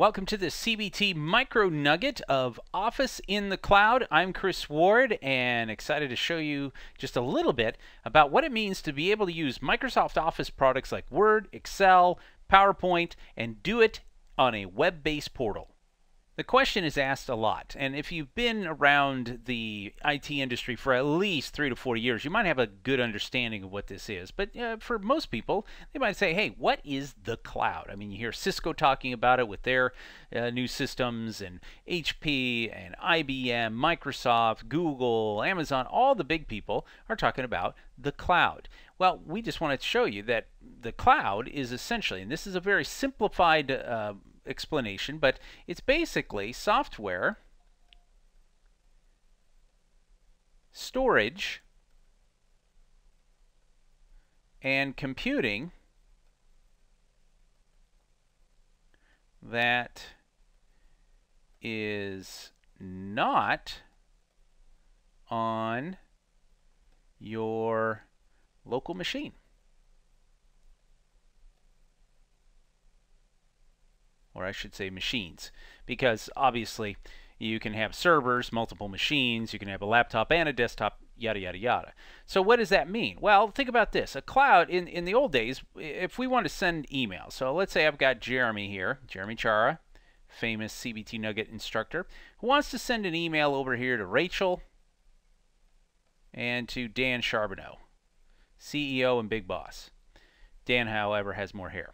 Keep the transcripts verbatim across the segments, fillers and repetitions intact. Welcome to this C B T micro nugget of Office in the Cloud. I'm Chris Ward and excited to show you just a little bit about what it means to be able to use Microsoft Office products like Word, Excel, PowerPoint, and do it on a web-based portal. The question is asked a lot, and if you've been around the I T industry for at least three to four years, you might have a good understanding of what this is. But uh, for most people, they might say, hey, what is the cloud? I mean, you hear Cisco talking about it with their uh, new systems, and H P, and I B M, Microsoft, Google, Amazon, all the big people are talking about the cloud. Well, we just want to show you that the cloud is essentially, and this is a very simplified uh, explanation, but it's basically software, storage, and computing that is not on your local machine or I should say machines, because obviously you can have servers, multiple machines, you can have a laptop and a desktop, yada, yada, yada. So what does that mean? Well, think about this. A cloud, in, in the old days, if we want to send email, so let's say I've got Jeremy here, Jeremy Chara, famous C B T Nugget instructor, who wants to send an email over here to Rachel and to Dan Charbonneau, C E O and big boss. Dan, however, has more hair.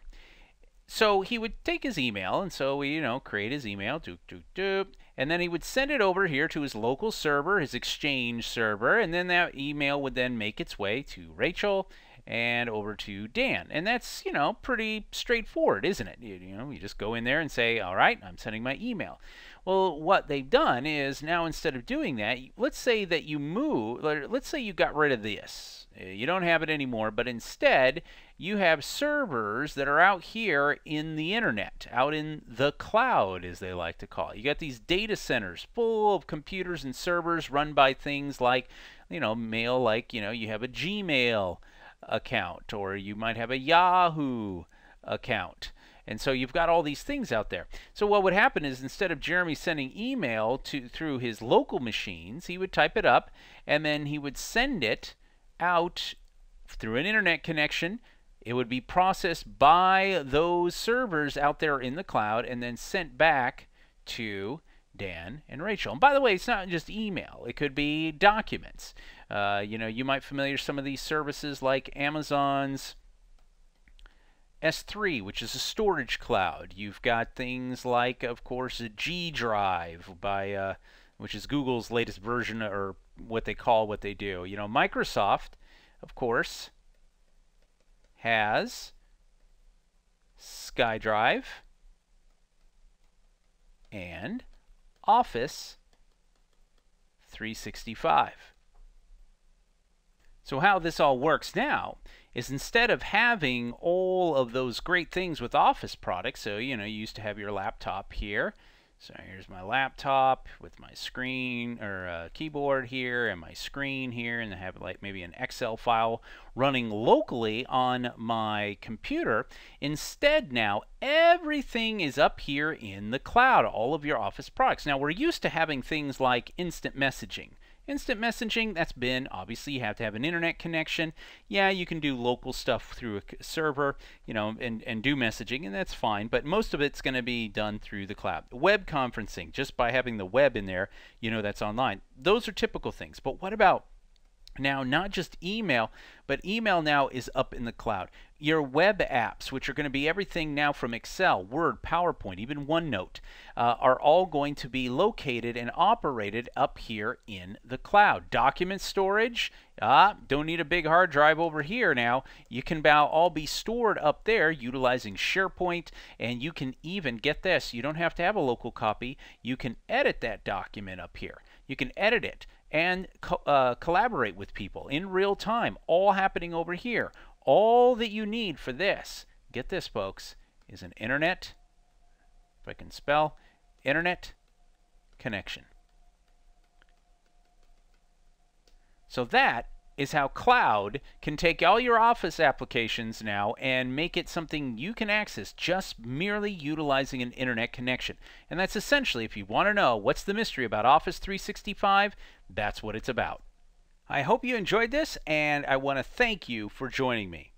So he would take his email, and so we, you know, create his email, doop, doop, doop, and then he would send it over here to his local server, his Exchange server, and then that email would then make its way to Rachel and over to Dan. And that's, you know, pretty straightforward, isn't it? You, you know, you just go in there and say, all right, I'm sending my email. Well, what they've done is now, instead of doing that, let's say that you move, let's say you got rid of this. You don't have it anymore, but instead you have servers that are out here in the internet, out in the cloud, as they like to call it. You got these data centers full of computers and servers run by things like, you know, mail, like, you know, you have a Gmail account, or you might have a Yahoo account. And so you've got all these things out there. So what would happen is, instead of Jeremy sending email to through his local machines, he would type it up and then he would send it out through an internet connection. It would be processed by those servers out there in the cloud and then sent back to Dan and Rachel. And by the way, it's not just email, it could be documents. Uh, you know, you might familiar some of these services like Amazon's S three, which is a storage cloud. You've got things like, of course, a G Drive by uh, which is Google's latest version, or what they call what they do. You know, Microsoft, of course, has SkyDrive and Office three sixty-five. So how this all works now is, instead of having all of those great things with Office products, so, you know, you used to have your laptop here. So here's my laptop with my screen, or uh, keyboard here, and my screen here, and I have like maybe an Excel file running locally on my computer. Instead now, everything is up here in the cloud, all of your Office products. Now, we're used to having things like instant messaging. Instant messaging, that's been, obviously, you have to have an internet connection. Yeah, you can do local stuff through a server, you know, and, and do messaging, and that's fine, but most of it's going to be done through the cloud. Web conferencing, just by having the web in there, you know, that's online. Those are typical things, but what about now, not just email, but email now is up in the cloud. Your web apps, which are going to be everything now from Excel, Word, PowerPoint, even OneNote, uh, are all going to be located and operated up here in the cloud. Document storage, ah, don't need a big hard drive over here now. You can now all be stored up there utilizing SharePoint, and you can even, get this, you don't have to have a local copy. You can edit that document up here. You can edit it and co uh, collaborate with people in real time, all happening over here. All that you need for this, get this, folks, is an internet, if I can spell, internet connection. So that is how cloud can take all your Office applications now and make it something you can access just merely utilizing an internet connection. And that's essentially, if you want to know what's the mystery about Office three sixty-five, that's what it's about. I hope you enjoyed this, and I want to thank you for joining me.